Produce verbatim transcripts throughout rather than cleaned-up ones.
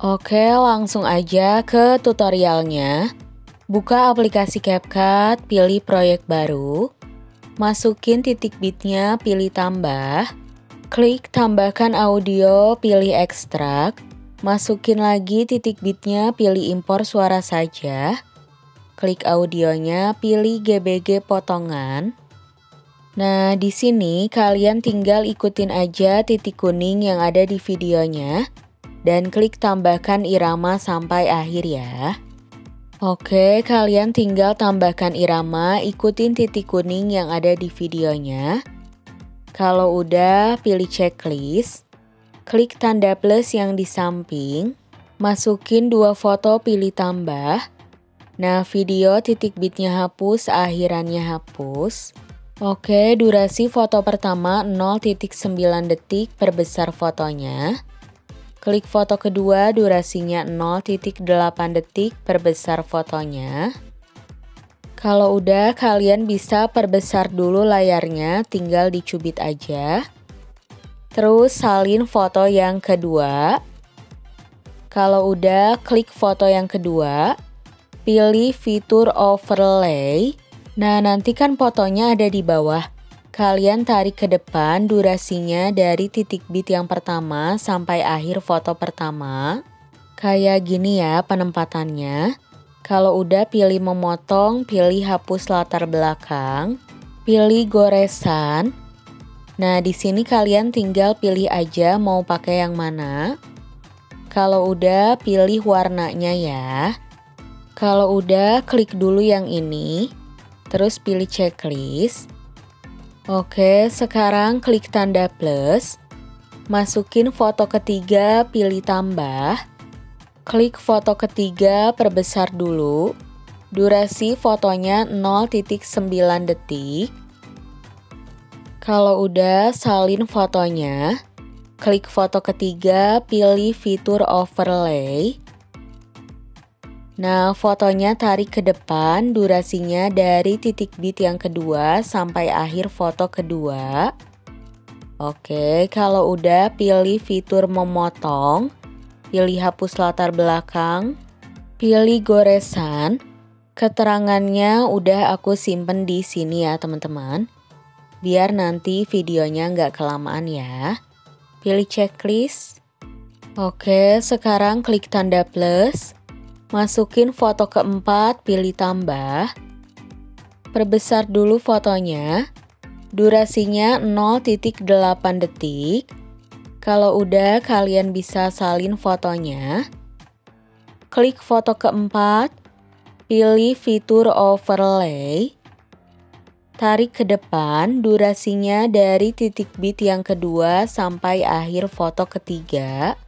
Oke, langsung aja ke tutorialnya. Buka aplikasi CapCut, pilih proyek baru. Masukin titik bitnya, pilih tambah. Klik tambahkan audio, pilih ekstrak. Masukin lagi titik bitnya, pilih impor suara saja. Klik audionya, pilih G B G potongan. Nah, di sini kalian tinggal ikutin aja titik kuning yang ada di videonya. Dan klik tambahkan irama sampai akhir ya. Oke, kalian tinggal tambahkan irama, ikutin titik kuning yang ada di videonya. Kalau udah, pilih checklist. Klik tanda plus yang di samping. Masukin dua foto, pilih tambah. Nah, video titik bitnya hapus, akhirannya hapus. Oke, durasi foto pertama nol koma sembilan detik, perbesar fotonya. Klik foto kedua, durasinya nol koma delapan detik, perbesar fotonya. Kalau udah, kalian bisa perbesar dulu layarnya, tinggal dicubit aja. Terus salin foto yang kedua. Kalau udah, klik foto yang kedua. Pilih fitur overlay. Nah, nanti kan fotonya ada di bawah. Kalian tarik ke depan durasinya dari titik bit yang pertama sampai akhir foto pertama. Kayak gini ya penempatannya. Kalau udah, pilih memotong, pilih hapus latar belakang, pilih goresan. Nah, di sini kalian tinggal pilih aja mau pakai yang mana. Kalau udah, pilih warnanya ya. Kalau udah, klik dulu yang ini. Terus pilih checklist. Oke, sekarang klik tanda plus. Masukin foto ketiga, pilih tambah. Klik foto ketiga, perbesar dulu. Durasi fotonya nol koma sembilan detik. Kalau udah, salin fotonya. Klik foto ketiga, pilih fitur overlay. Nah, fotonya tarik ke depan, durasinya dari titik bit yang kedua sampai akhir foto kedua. Oke, kalau udah, pilih fitur memotong, pilih hapus latar belakang, pilih goresan. Keterangannya udah aku simpen di sini ya teman-teman, biar nanti videonya nggak kelamaan ya. Pilih checklist. Oke, sekarang klik tanda plus. Masukin foto keempat, pilih tambah. Perbesar dulu fotonya. Durasinya nol koma delapan detik. Kalau udah, kalian bisa salin fotonya. Klik foto keempat, pilih fitur overlay. Tarik ke depan, durasinya dari titik bit yang kedua sampai akhir foto ketiga.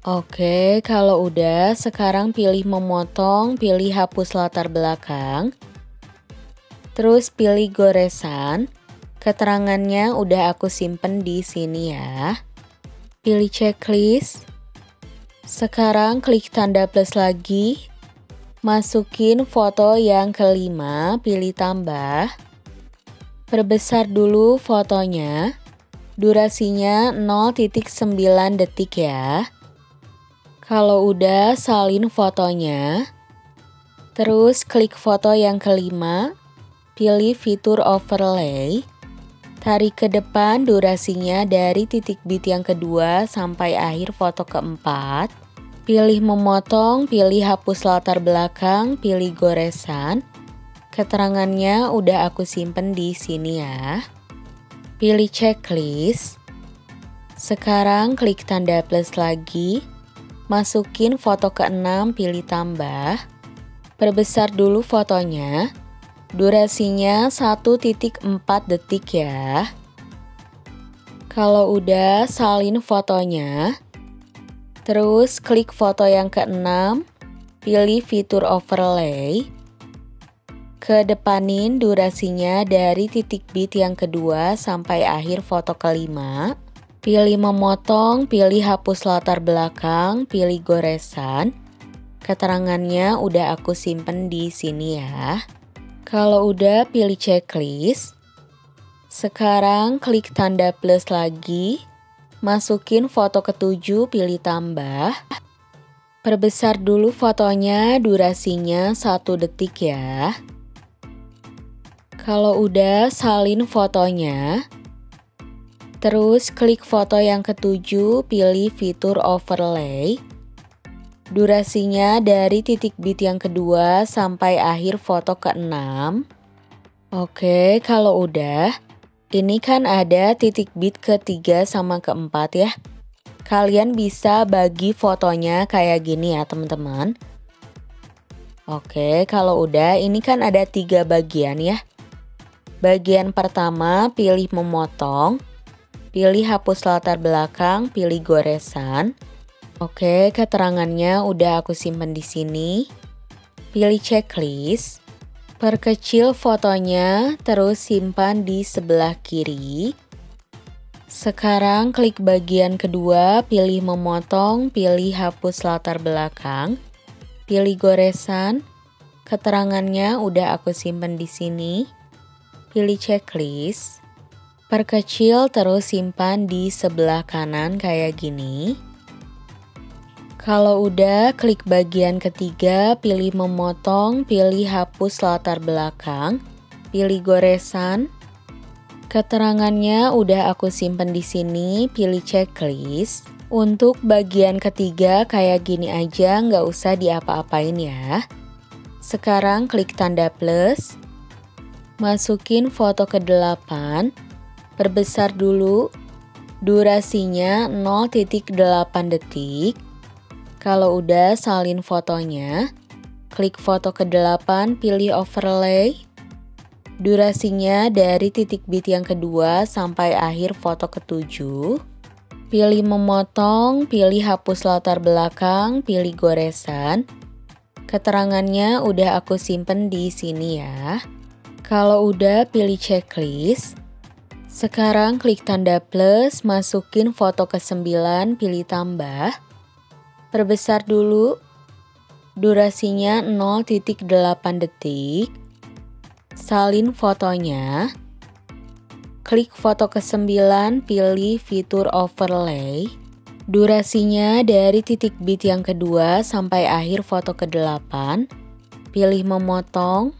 Oke, kalau udah, sekarang pilih memotong, pilih hapus latar belakang. Terus pilih goresan. Keterangannya udah aku simpen di sini ya. Pilih checklist. Sekarang klik tanda plus lagi. Masukin foto yang kelima, pilih tambah. Perbesar dulu fotonya. Durasinya nol koma sembilan detik ya. Kalau udah, salin fotonya. Terus klik foto yang kelima, pilih fitur overlay. Tarik ke depan durasinya dari titik bit yang kedua sampai akhir foto keempat. Pilih memotong, pilih hapus latar belakang, pilih goresan. Keterangannya udah aku simpen di sini ya. Pilih checklist. Sekarang klik tanda plus lagi. Masukin foto keenam, pilih tambah. Perbesar dulu fotonya. Durasinya satu koma empat detik ya. Kalau udah, salin fotonya. Terus klik foto yang keenam, pilih fitur overlay. Kedepanin durasinya dari titik bit yang kedua sampai akhir foto kelima. Pilih memotong, pilih hapus latar belakang, pilih goresan. Keterangannya udah aku simpen di sini ya. Kalau udah, pilih checklist. Sekarang klik tanda plus lagi. masukin foto ketujuh, pilih tambah. Perbesar dulu fotonya, durasinya satu detik ya. Kalau udah, salin fotonya. Terus klik foto yang ketujuh, pilih fitur overlay. Durasinya dari titik bit yang kedua sampai akhir foto keenam. Oke, kalau udah, ini kan ada titik bit ketiga sama keempat ya. Kalian bisa bagi fotonya kayak gini ya teman-teman. Oke, kalau udah, ini kan ada tiga bagian ya. Bagian pertama, pilih memotong, pilih hapus latar belakang, pilih goresan. Oke, keterangannya udah aku simpen di sini. Pilih checklist, perkecil fotonya, terus simpan di sebelah kiri. Sekarang klik bagian kedua, pilih memotong, pilih hapus latar belakang, pilih goresan. Keterangannya udah aku simpen di sini. Pilih checklist, perkecil terus simpan di sebelah kanan kayak gini. Kalau udah, klik bagian ketiga, pilih memotong, pilih hapus latar belakang, pilih goresan. Keterangannya udah aku simpen di sini, pilih checklist. Untuk bagian ketiga kayak gini aja, nggak usah diapa-apain ya. Sekarang klik tanda plus. Masukin foto ke-delapan, perbesar dulu, durasinya nol koma delapan detik. Kalau udah, salin fotonya, klik foto ke-delapan, pilih overlay. Durasinya dari titik bit yang kedua sampai akhir foto ketujuh. Pilih memotong, pilih hapus latar belakang, pilih goresan. Keterangannya udah aku simpen di sini ya. Kalau udah, pilih checklist. Sekarang klik tanda plus, masukin foto ke-sembilan, pilih tambah. Perbesar dulu, durasinya nol koma delapan detik. Salin fotonya. Klik foto ke-sembilan, pilih fitur overlay. Durasinya dari titik bit yang kedua sampai akhir foto ke-delapan. Pilih memotong.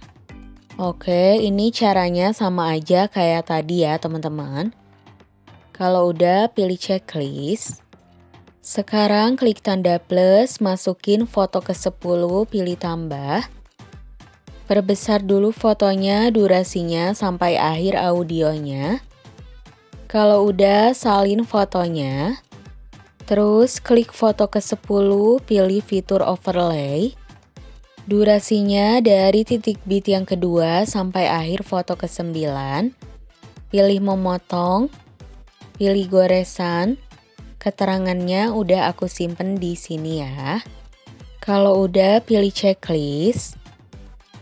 Oke, ini caranya sama aja kayak tadi ya teman-teman. Kalau udah, pilih checklist. Sekarang klik tanda plus, masukin foto ke-sepuluh, pilih tambah. Perbesar dulu fotonya, durasinya sampai akhir audionya. Kalau udah, salin fotonya. Terus klik foto ke-sepuluh, pilih fitur overlay. Durasinya dari titik bit yang kedua sampai akhir foto ke-sembilan. Pilih memotong, pilih goresan. Keterangannya udah aku simpen di sini ya. Kalau udah, pilih checklist.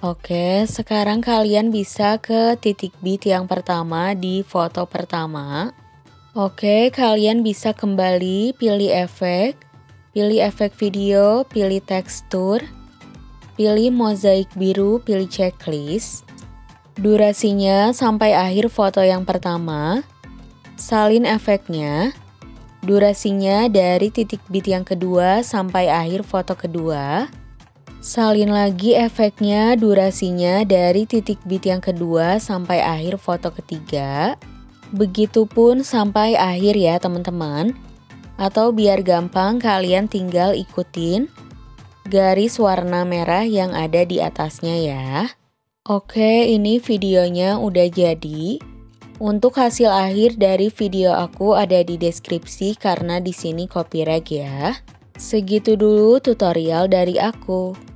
Oke, sekarang kalian bisa ke titik bit yang pertama di foto pertama. Oke, kalian bisa kembali pilih efek, pilih efek video, pilih tekstur. Pilih mozaik biru, pilih checklist. Durasinya sampai akhir foto yang pertama. Salin efeknya. Durasinya dari titik bit yang kedua sampai akhir foto kedua. Salin lagi efeknya, durasinya dari titik bit yang kedua sampai akhir foto ketiga. Begitupun sampai akhir ya teman-teman. Atau biar gampang, kalian tinggal ikutin garis warna merah yang ada di atasnya ya. Oke, ini videonya udah jadi. Untuk hasil akhir dari video aku ada di deskripsi karena di sini copyright ya. Segitu dulu tutorial dari aku.